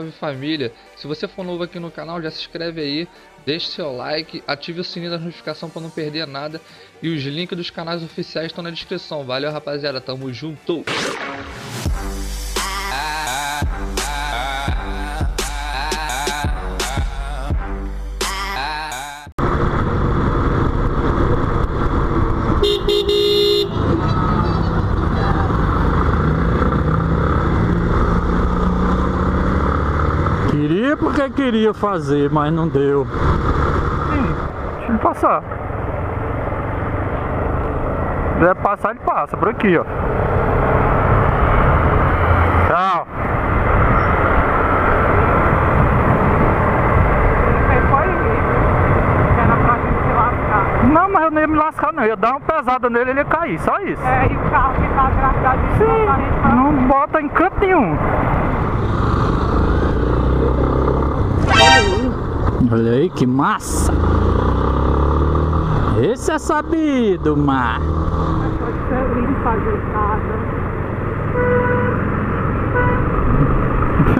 Salve família! Se você for novo aqui no canal, já se inscreve aí, deixe seu like, ative o sininho da notificação para não perder nada e os links dos canais oficiais estão na descrição. Valeu rapaziada, tamo junto! Queria porque queria fazer, mas não deu. Deixa ele passar. Se quiser passar, ele passa por aqui, ó. Tchau. Não, mas eu nem ia me lascar, não. Eu ia dar uma pesada nele e ele ia cair, só isso. É, e o carro que tá atrás de sim, não bota em canto nenhum. Olha aí que massa! Esse é sabido, mar!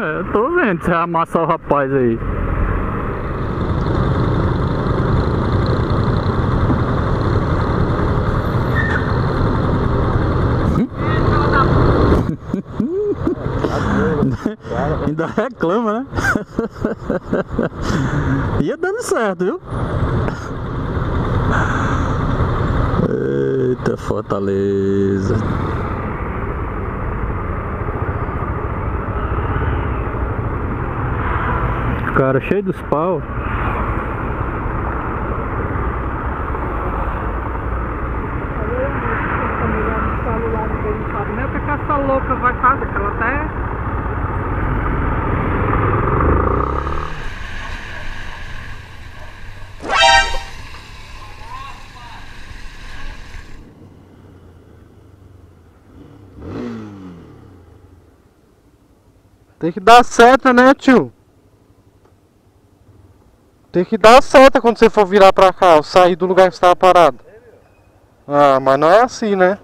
É, eu tô vendo você amassar o rapaz aí. Ainda reclama, né? Ia dando certo, viu? Eita, Fortaleza. Cara, cheio dos pau. Meu, o que essa louca vai fazer? Que ela até... Tem que dar seta, né, tio? Tem que dar seta quando você for virar pra cá, ou sair do lugar que você tava parado. Ah, mas não é assim, né?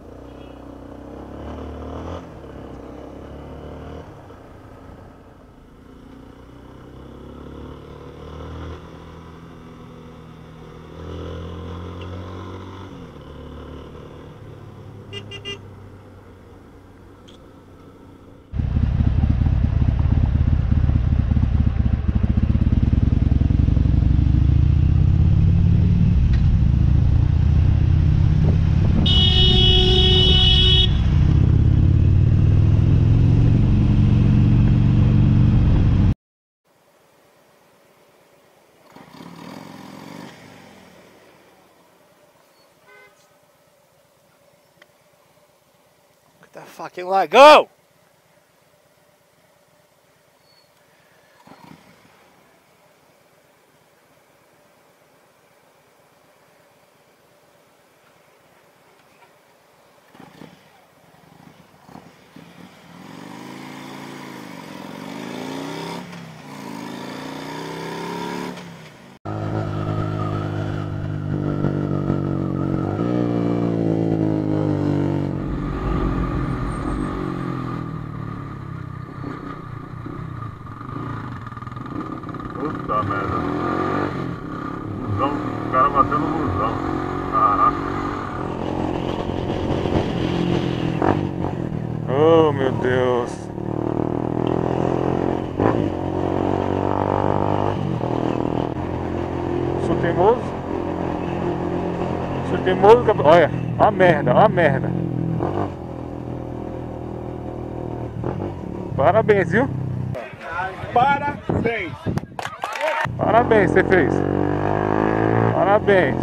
The fucking light, go! Da merda. Então, o cara bateu no busão. Caraca. Oh, meu Deus. Sou teimoso? Sou teimoso, cabelo. Olha, a merda, a merda. Parabéns, viu? Parabéns. Parabéns, você fez. Parabéns.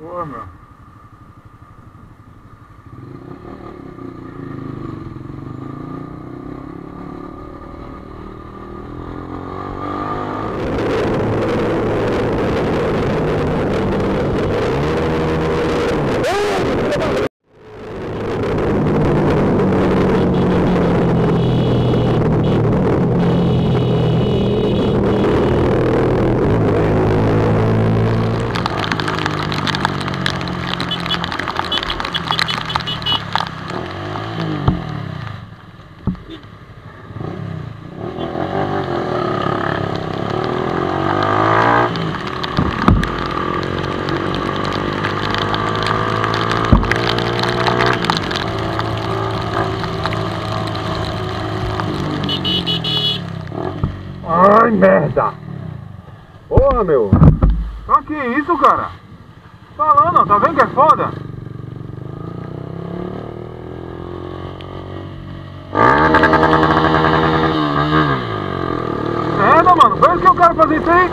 Boa, meu. porra, meu. Ah, que isso, cara? Falando, tá vendo que é foda? Merda, mano, vê o que eu quero fazer isso aí.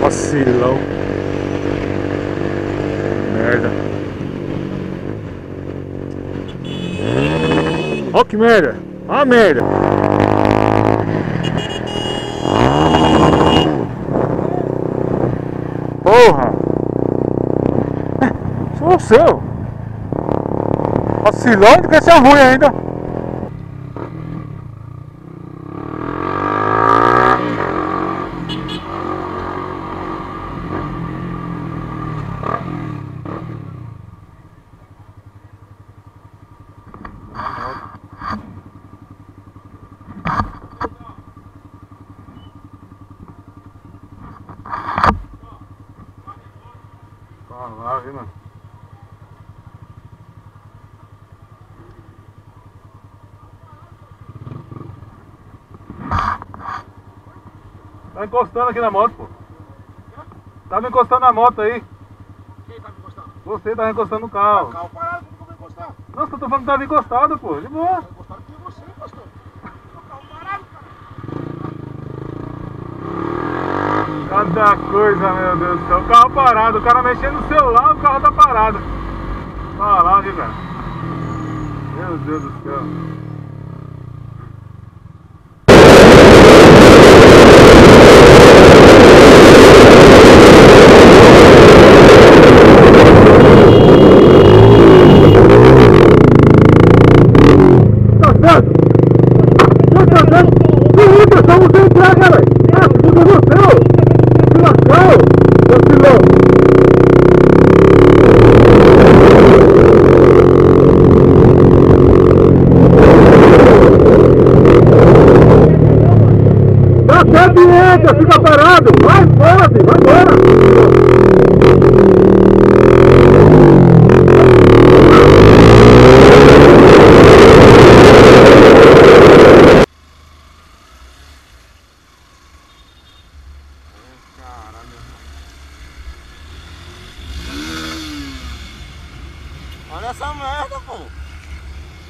Vacilão. Merda. Ó que merda. Ó a merda. Porra. Isso é o seu. Vacilão de que é ruim ainda. Lá, viu, mano? Tá encostando aqui na moto, pô. Tava encostando na moto aí. Quem tava encostando? Você tava encostando no carro. O carro parado, como vai encostar? Nossa, eu tô falando que tava encostado, pô. De boa. Tava encostado que você encostou. O carro parado, cara. Cada coisa, meu Deus do céu. O carro parado, o cara mexendo no celular, o carro tá parado. Olha lá, viu, cara? Meu Deus do céu. Fica parado, vai embora, filho, vai embora. Olha essa merda, pô.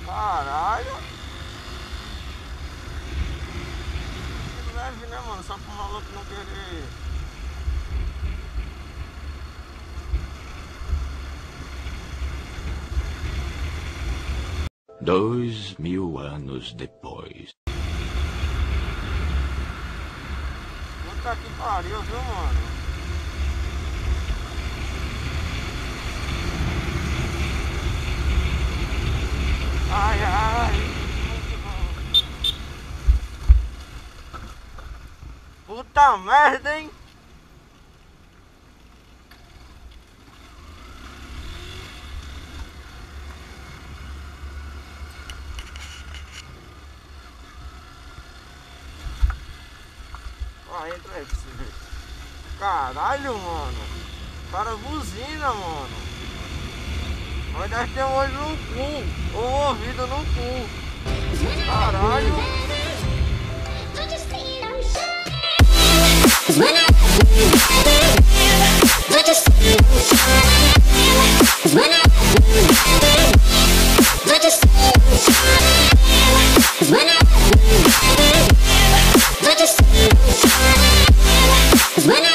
Caralho. Leve, né, mano? Só pro maluco não querer. Dois mil anos depois. Puta que pariu, viu, mano? Ai, ai. Puta merda, hein? Ah, entra aí pra você ver. Caralho, mano. O cara buzina, mano. Mas deve ter um olho no cu. Ou um ouvido no cu. Caralho. When I but just when I but just when I but just when I